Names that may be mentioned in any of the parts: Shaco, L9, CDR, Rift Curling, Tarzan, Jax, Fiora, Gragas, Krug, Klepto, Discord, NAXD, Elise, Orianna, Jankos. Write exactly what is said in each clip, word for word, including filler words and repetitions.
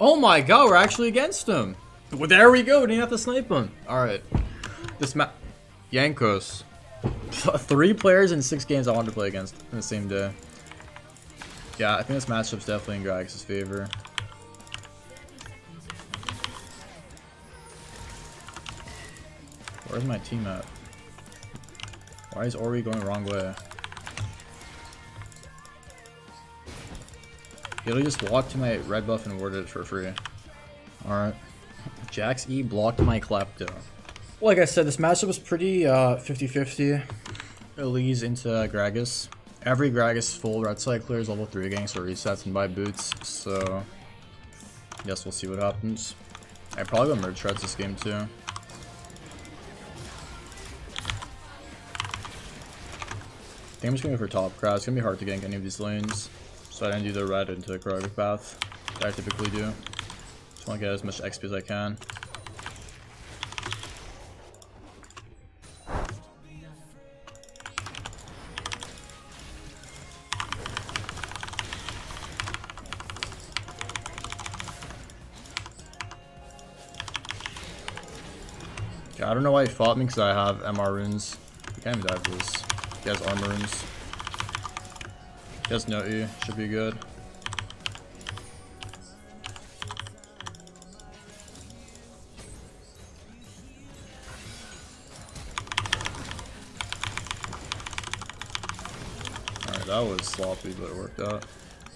Oh my god, we're actually against him. Well, there we go. We didn't have to snipe him. Alright. This map. Jankos. Three players in six games I wanted to play against in the same day. Yeah, I think this matchup's definitely in Gragas' favor. Where's my team at? Why is Ori going the wrong way? He literally just walked to my red buff and warded it for free. Alright. Jax E blocked my Klepto. Well, like I said, this matchup was pretty fifty fifty. Uh, Elise into Gragas. Every Gragas full red side clears level three ganks or resets and buy boots, so I guess we'll see what happens. I probably will merge shreds this game too. I think I'm just going to go for top crowd. It's going to be hard to gank any of these lanes. So I didn't do the red into the Gragas path that I typically do. Just want to get as much X P as I can. Okay, I don't know why he fought me because I have M R runes. I can't even dive this. He has armor runes. He has no E. Should be good. Alright, that was sloppy, but it worked out.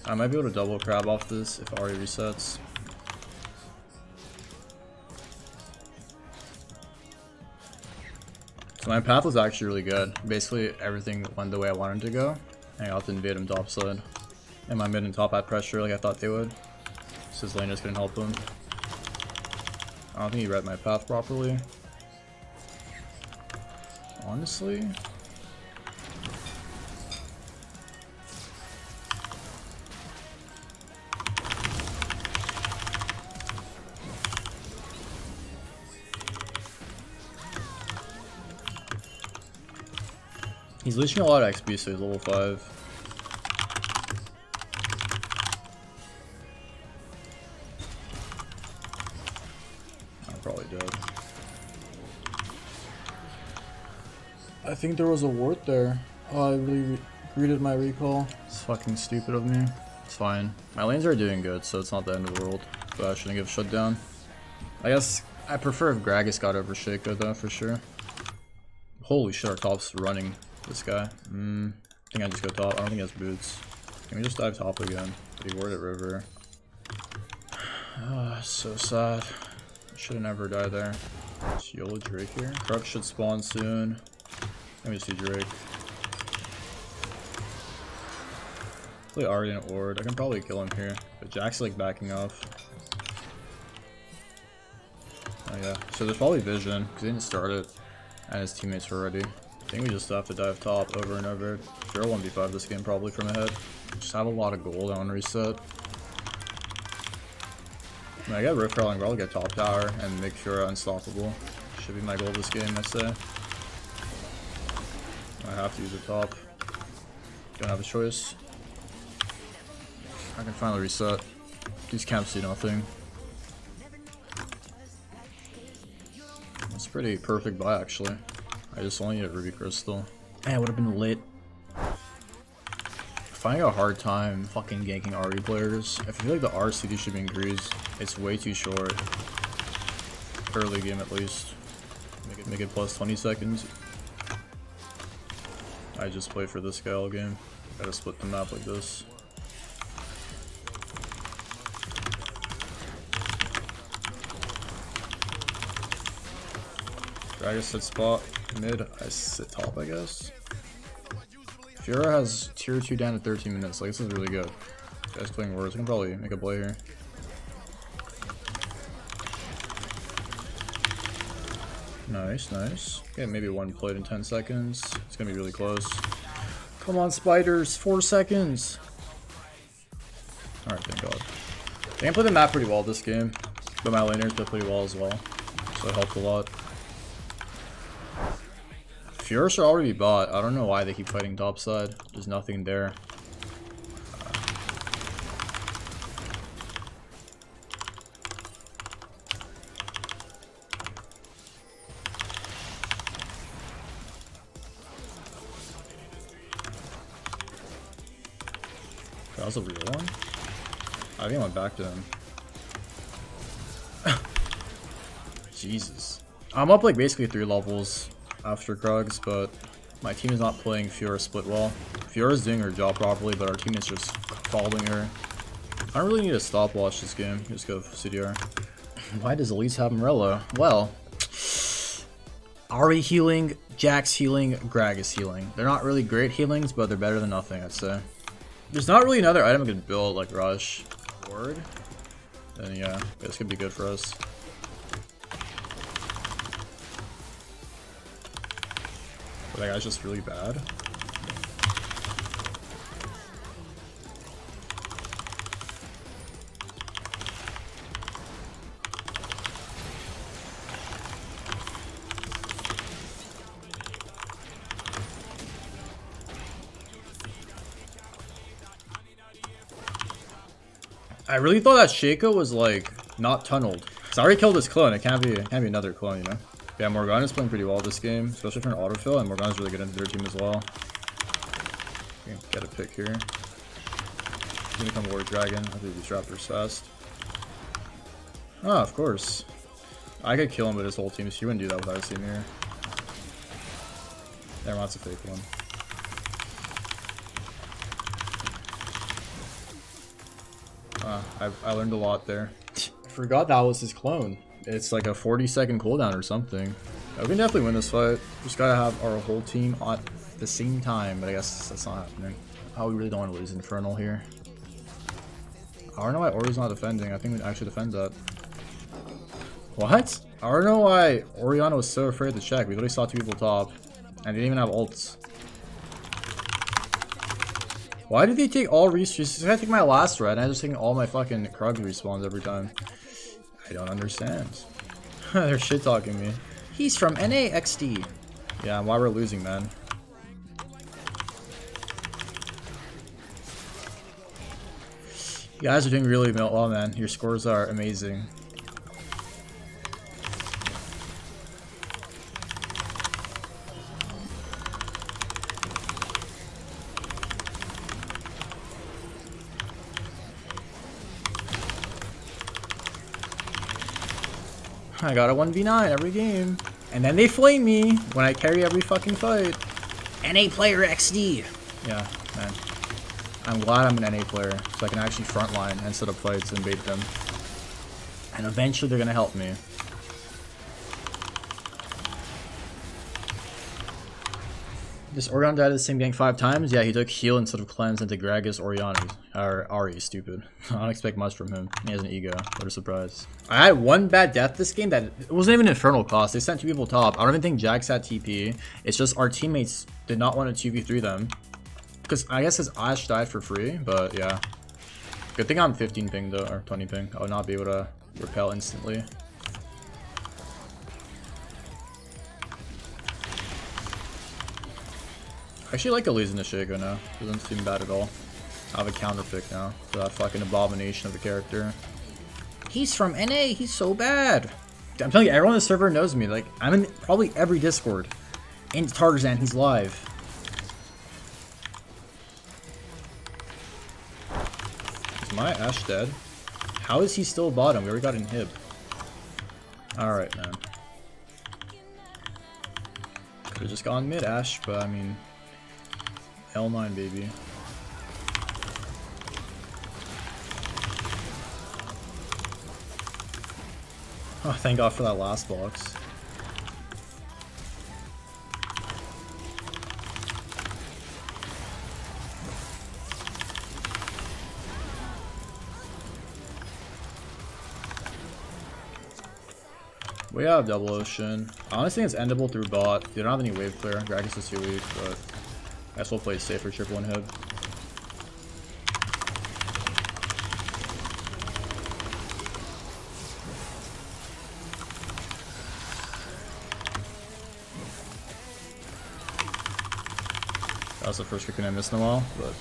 I might be able to double crab off this if Ari resets. So my path was actually really good. Basically, everything went the way I wanted to go. And I got to invade him topside. And my mid and top had pressure like I thought they would. So his lane just couldn't help him. I don't think he read my path properly. Honestly? He's losing a lot of X P, so he's level five. I'm probably dead. I think there was a ward there. Oh, I really re greeted my recall. It's fucking stupid of me. It's fine. My lanes are doing good, so it's not the end of the world. But I shouldn't give shut down. I guess I prefer if Gragas got over Shaco though, for sure. Holy shit, our top's running. This guy. Mm, I think I just go top. I don't think he has boots. Can we just dive top again? He warded river. Oh, so sad. Should have never died there. Just YOLO Drake here. Corrupt should spawn soon. Let me see Drake. Play Ari and ward. I can probably kill him here. But Jack's like backing off. Oh yeah. So there's probably vision because he didn't start it, and his teammates were ready. I think we just have to dive top over and over. They're one v five this game probably from ahead. Just have a lot of gold. I want to reset. I, mean, I got Rift Curling. I'll get top tower and make Fiora unstoppable. Should be my goal this game, I say. I have to use the top. Don't have a choice. I can finally reset. These camps do nothing. That's pretty perfect buy actually. I just only need a Ruby Crystal. Man, it would have been lit. Finding a hard time fucking ganking R E players. I feel like the R C D should be increased. It's way too short. Early game at least. Make it, make it plus twenty seconds. I just play for this guy all game. Gotta split the map like this. Gragas hit spot. Mid, I sit top, I guess. Fiora has tier two down to thirteen minutes. Like, this is really good. Guys playing words. I can probably make a play here. Nice, nice. Yeah, maybe one played in ten seconds. It's gonna be really close. Come on, spiders. Four seconds. Alright, thank God. I think I played the map pretty well this game, but my laners did pretty well as well. So it helped a lot. Fiora should already be bought. I don't know why they keep fighting topside. There's nothing there. That was a real one? I think I went back to him. Jesus. I'm up like basically three levels after Krugs, but my team is not playing Fiora split well. Fiora's doing her job properly, but our team is just following her. I don't really need to stopwatch this game. Just go for C D R. Why does Elise have Umbrella? Well, Ari healing, Jax healing, Gragas healing. They're not really great healings, but they're better than nothing, I'd say. There's not really another item I can build like Rush. Ward? Then yeah, this could be good for us. But that guy's just really bad. I really thought that Shaco was like not tunneled. So I already killed this clone. It can't be, it can't be another clone, you know? Yeah, Morgana's playing pretty well this game, especially for an autofill, and Morgana's really good into their team as well. Get a pick here. He's gonna come War Dragon. I think he's Raptor's fast. Ah, of course. I could kill him with his whole team, so you wouldn't do that without a team here. Never mind, it's a fake one. Uh, I've, I learned a lot there. I forgot that was his clone. It's like a forty second cooldown or something. Yeah, we can definitely win this fight. Just gotta have our whole team at the same time, but I guess that's not happening. Oh, we really don't want to lose Infernal here. I don't know why Ori's not defending. I think we actually defend that. What? I don't know why Orianna was so afraid to check. We literally saw two people top, and they didn't even have ults. Why did they take all respawns? This guy took my last red, and I was just taking all my fucking Krug respawns every time. I don't understand. They're shit talking me. He's from N A X D. Yeah, why we're losing, man. You guys are doing really well, man. Your scores are amazing. I got a one v nine every game. And then they flame me when I carry every fucking fight. N A player X D. Yeah, man. I'm glad I'm an N A player so I can actually frontline and set up fights and bait them. And eventually they're gonna help me. This Orianna died the same gank five times? Yeah, he took heal instead of cleanse into Gragas Orianna. Or Ari, stupid. I don't expect much from him. He has an ego. What a surprise. I had one bad death this game that it wasn't even Infernal cost. They sent two people top. I don't even think Jax had T P. It's just our teammates did not want to two v three them. Because I guess his Ash died for free, but yeah. Good thing I'm fifteen ping though, or twenty ping. I would not be able to repel instantly. I actually like Elise and the Shaco now. Doesn't seem bad at all. I have a counter pick now for that fucking abomination of a character. He's from N A. He's so bad. I'm telling you, everyone on the server knows me. Like, I'm in probably every Discord. In Tarzan, he's live. Is my Ash dead? How is he still bottom? We already got inhib. Alright, man. Could've just gone mid Ash, but I mean... L nine, baby. Oh, thank God for that last box. We have double ocean. I honestly think it's endable through bot. They don't have any wave clear. Gragas is too weak, but... I guess we'll play safe for triple inhib. That was the first kick I missed in a while, but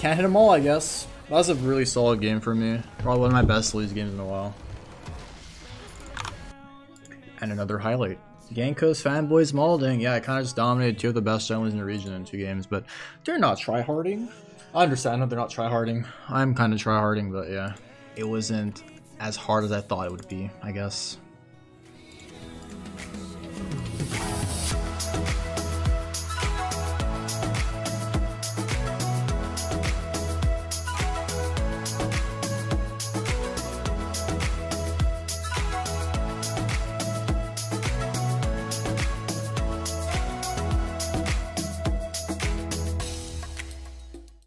can't hit them all, I guess. That was a really solid game for me. Probably one of my best lose games in a while. And another highlight. Jankos fanboys mauling. Yeah, I kind of just dominated two of the best junglers in the region in two games, but they're not tryharding. I understand that they're not tryharding. I'm kind of tryharding, but yeah, it wasn't as hard as I thought it would be, I guess.